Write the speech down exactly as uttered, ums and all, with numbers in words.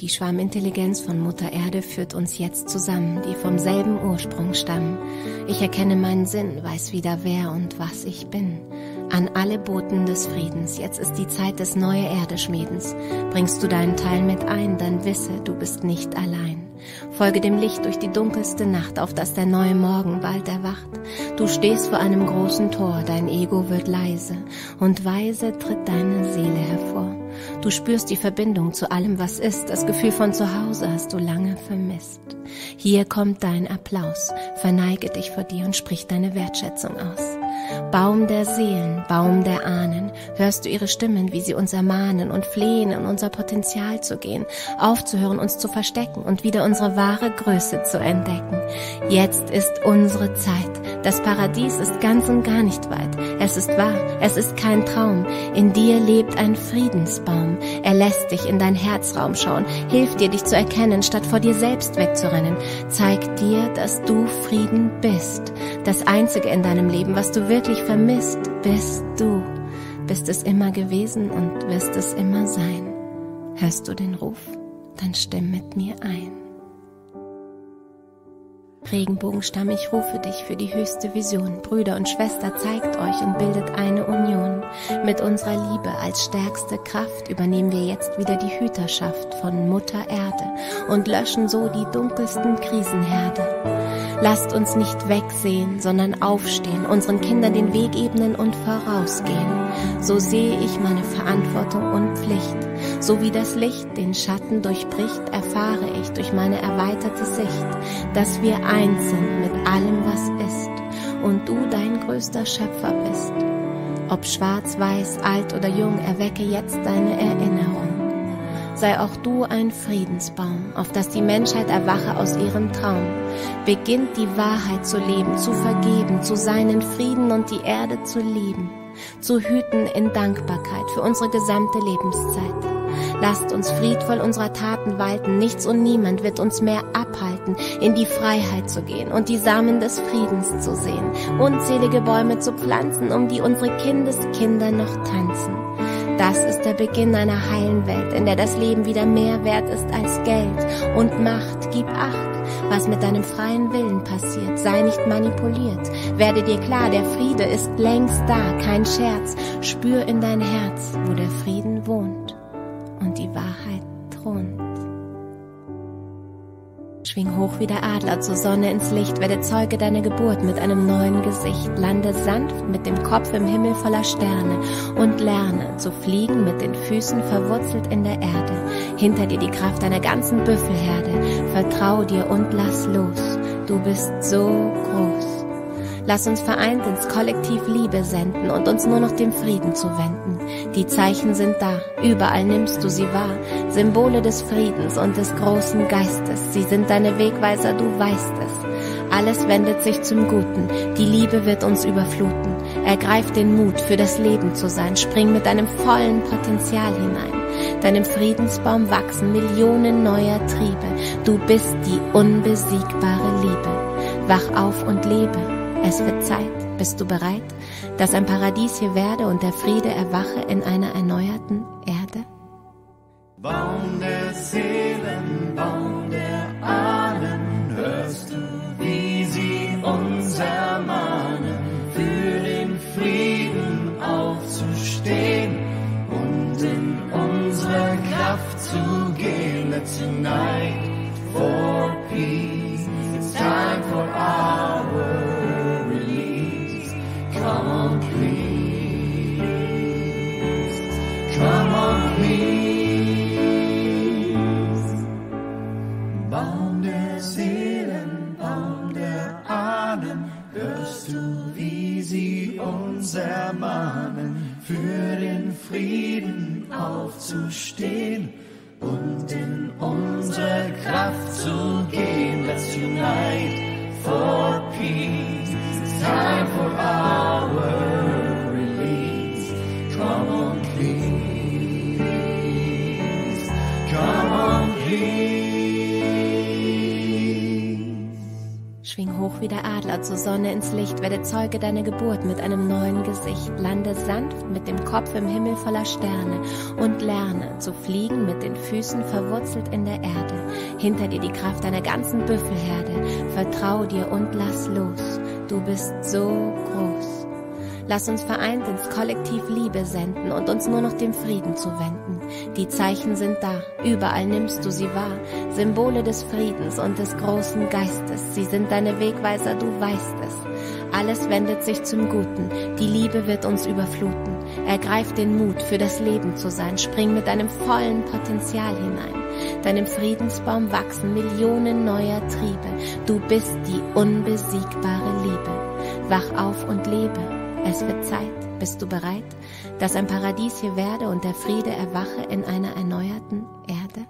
Die Schwarmintelligenz von Mutter Erde führt uns jetzt zusammen, die vom selben Ursprung stammen. Ich erkenne meinen Sinn, weiß wieder wer und was ich bin. An alle Boten des Friedens, jetzt ist die Zeit des neue Erdeschmiedens. Bringst du deinen Teil mit ein, dann wisse, du bist nicht allein. Folge dem Licht durch die dunkelste Nacht, auf dass der neue Morgen bald erwacht. Du stehst vor einem großen Tor, dein Ego wird leise und weise tritt deine Seele hervor. Du spürst die Verbindung zu allem, was ist, das Gefühl von Zuhause hast du lange vermisst. Hier kommt dein Applaus, verneige dich vor dir und sprich deine Wertschätzung aus. Baum der Seelen, Baum der Ahnen, hörst du ihre Stimmen, wie sie uns ermahnen und flehen, in unser Potenzial zu gehen, aufzuhören, uns zu verstecken und wieder unsere wahre Größe zu entdecken. Jetzt ist unsere Zeit, das Paradies ist ganz und gar nicht weit, es ist wahr, es ist kein Traum, in dir lebt ein Friedensbaum, er lässt dich in dein Herzraum schauen, hilft dir, dich zu erkennen, statt vor dir selbst wegzurennen, zeigt dir, dass du Frieden bist, das Einzige in deinem Leben, was du wirklich vermisst, bist du. Bist es immer gewesen und wirst es immer sein. Hörst du den Ruf? Dann stimm mit mir ein. Regenbogenstamm, ich rufe dich für die höchste Vision. Brüder und Schwester, zeigt euch und bildet eine Union. Mit unserer Liebe als stärkste Kraft übernehmen wir jetzt wieder die Hüterschaft von Mutter Erde und löschen so die dunkelsten Krisenherde. Lasst uns nicht wegsehen, sondern aufstehen, unseren Kindern den Weg ebnen und vorausgehen. So sehe ich meine Verantwortung und Pflicht. So wie das Licht den Schatten durchbricht, erfahre ich durch meine erweiterte Sicht, dass wir eins sind mit allem, was ist und du dein größter Schöpfer bist. Ob schwarz, weiß, alt oder jung, erwecke jetzt deine Erinnerung. Sei auch du ein Friedensbaum, auf dass die Menschheit erwache aus ihrem Traum. Beginnt die Wahrheit zu leben, zu vergeben, zu seinen Frieden und die Erde zu lieben. Zu hüten in Dankbarkeit für unsere gesamte Lebenszeit. Lasst uns friedvoll unserer Taten walten, nichts und niemand wird uns mehr abhalten, in die Freiheit zu gehen und die Samen des Friedens zu sehen. Unzählige Bäume zu pflanzen, um die unsere Kindeskinder noch tanzen. Das ist der Beginn einer heilen Welt, in der das Leben wieder mehr wert ist als Geld und Macht. Gib Acht, was mit deinem freien Willen passiert. Sei nicht manipuliert. Werde dir klar, der Friede ist längst da, kein Scherz. Spür in dein Herz, wo der Frieden wohnt und die Wahrheit thront. Schwing hoch wie der Adler zur Sonne ins Licht, werde Zeuge deiner Geburt mit einem neuen Gesicht, lande sanft mit dem Kopf im Himmel voller Sterne und lerne zu fliegen mit den Füßen verwurzelt in der Erde, hinter dir die Kraft deiner ganzen Büffelherde, vertrau dir und lass los, du bist so groß. Lass uns vereint ins Kollektiv Liebe senden und uns nur noch dem Frieden zuwenden. Die Zeichen sind da, überall nimmst du sie wahr. Symbole des Friedens und des großen Geistes, sie sind deine Wegweiser, du weißt es. Alles wendet sich zum Guten, die Liebe wird uns überfluten. Ergreif den Mut, für das Leben zu sein, spring mit deinem vollen Potenzial hinein. Deinem Friedensbaum wachsen Millionen neuer Triebe. Du bist die unbesiegbare Liebe. Wach auf und lebe. Es wird Zeit, bist du bereit, dass ein Paradies hier werde und der Friede erwache in einer erneuerten Erde? Baum der Seelen, Baum der Ahnen, hörst du, wie sie uns ermahnen, für den Frieden aufzustehen und in unsere Kraft zu gehen. Let's unite for peace, it's time for our Come on, please. Come on, please. Baum der Seelen, Baum der Ahnen, hörst du, wie sie uns ermahnen, für den Frieden aufzustehen und in unsere Kraft zu gehen. Let's unite for peace. It's time for our release. Come on, please. Come on, please. Schwing hoch wie der Adler zur Sonne ins Licht, werde Zeuge deiner Geburt mit einem neuen Gesicht, lande sanft mit dem Kopf im Himmel voller Sterne und lerne zu fliegen mit den Füßen verwurzelt in der Erde, hinter dir die Kraft deiner ganzen Büffelherde, vertrau dir und lass los, du bist so groß. Lass uns vereint ins Kollektiv Liebe senden und uns nur noch dem Frieden zuwenden. Die Zeichen sind da, überall nimmst du sie wahr. Symbole des Friedens und des großen Geistes, sie sind deine Wegweiser, du weißt es. Alles wendet sich zum Guten, die Liebe wird uns überfluten. Ergreif den Mut, für das Leben zu sein, spring mit deinem vollen Potenzial hinein. Deinem Friedensbaum wachsen Millionen neuer Triebe. Du bist die unbesiegbare Liebe. Wach auf und lebe. Es wird Zeit, bist du bereit, dass ein Paradies hier werde und der Friede erwache in einer erneuerten Erde?